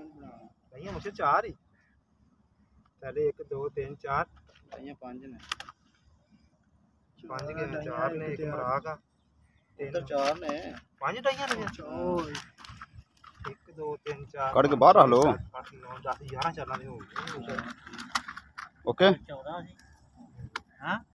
मुझे चार ही पहले 1 2 3 4 पांच ने पांच के चार ने एक मरा का इधर चार ने पांच डाइयां ने ओ 1 2 3 4 कट के बाहर हलो 8 9 10 11 चलना नहीं हो ओके 14 हां।